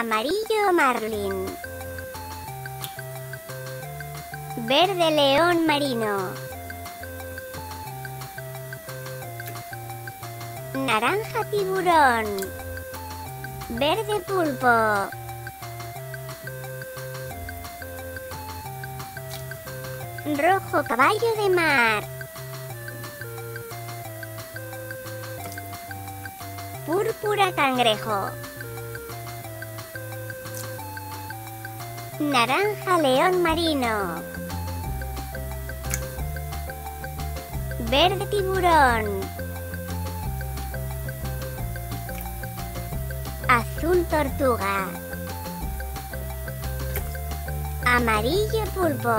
Amarillo marlín. Verde león marino. Naranja tiburón. Verde pulpo. Rojo caballo de mar. Púrpura cangrejo. Naranja león marino. Verde tiburón. Azul tortuga. Amarillo pulpo.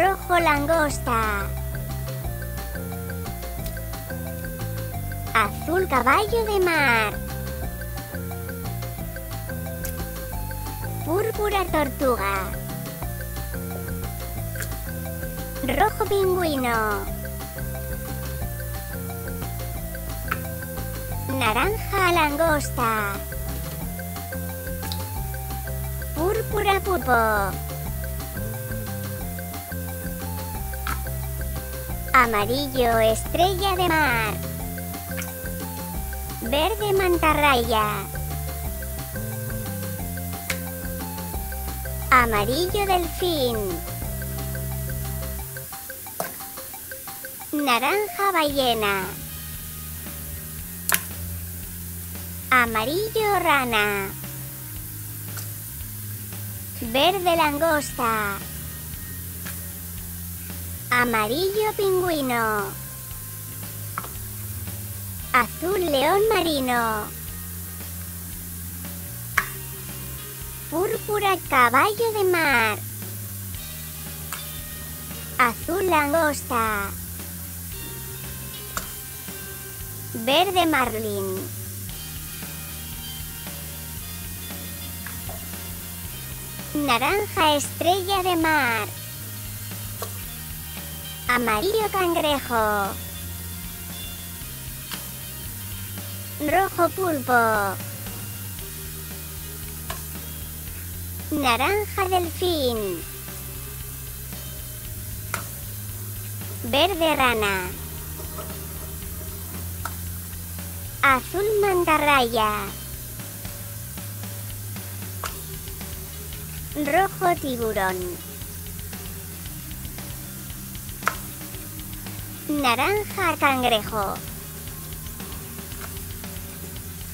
Rojo langosta. Azul caballo de mar. Púrpura tortuga. Rojo pingüino. Naranja langosta. Púrpura pulpo. Amarillo estrella de mar. Verde mantarraya. Amarillo delfín. Naranja ballena. Amarillo rana. Verde langosta. Amarillo pingüino. Azul león marino. Púrpura caballo de mar. Azul langosta. Verde marlín. Naranja estrella de mar. Amarillo cangrejo. Rojo pulpo. Naranja delfín. Verde rana. Azul mantarraya. Rojo tiburón. Naranja cangrejo.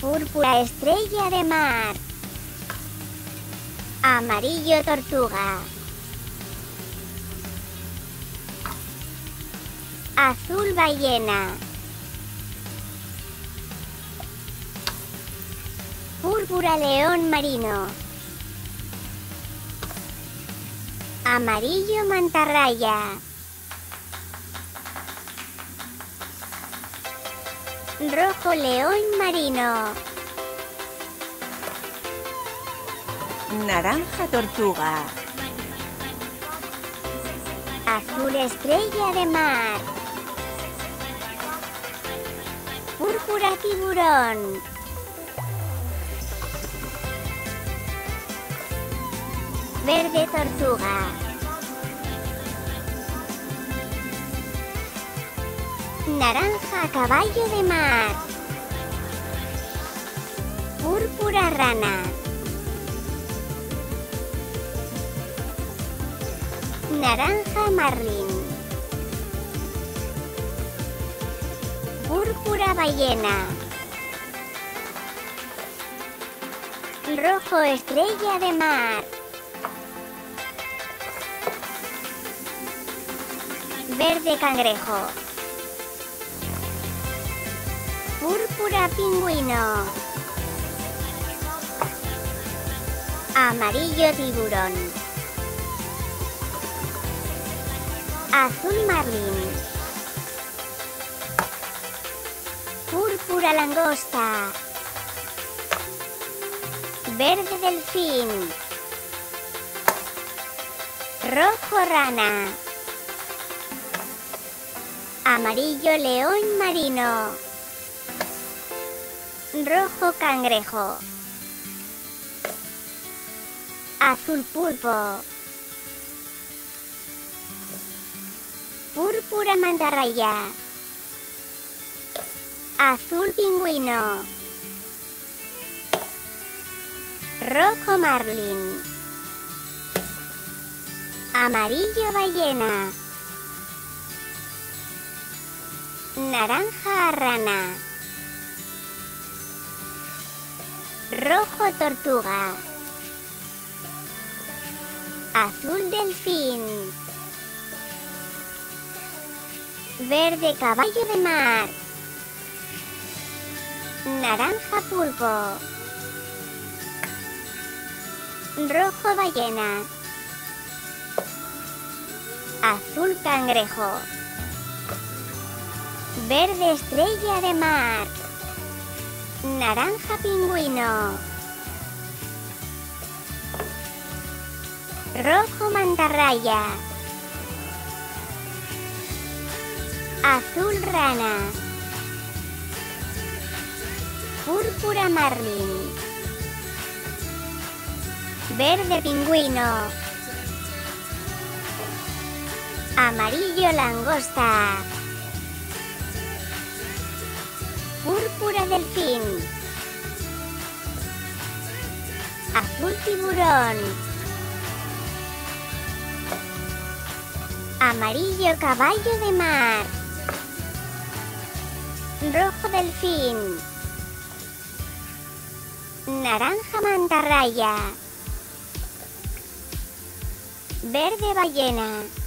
Púrpura estrella de mar. Amarillo tortuga. Azul ballena. Púrpura león marino. Amarillo mantarraya. Rojo león marino. Naranja tortuga. Azul estrella de mar. Púrpura tiburón. Verde tortuga. Naranja caballo de mar. Púrpura rana. Naranja marlín. Púrpura ballena. Rojo estrella de mar. Verde cangrejo. Púrpura pingüino. Amarillo tiburón. Azul marlín. Púrpura langosta. Verde delfín. Rojo rana. Amarillo león marino. rojo cangrejo, azul pulpo, púrpura mantarraya, azul pingüino, rojo marlin, amarillo ballena, naranja rana, rojo tortuga, azul delfín, verde caballo de mar, naranja pulpo, rojo ballena, azul cangrejo, verde estrella de mar, naranja pingüino, rojo mantarraya, azul rana, púrpura marlin, verde pingüino, amarillo langosta, púrpura delfín, azul tiburón, amarillo caballo de mar, rojo delfín, naranja mantarraya, verde ballena.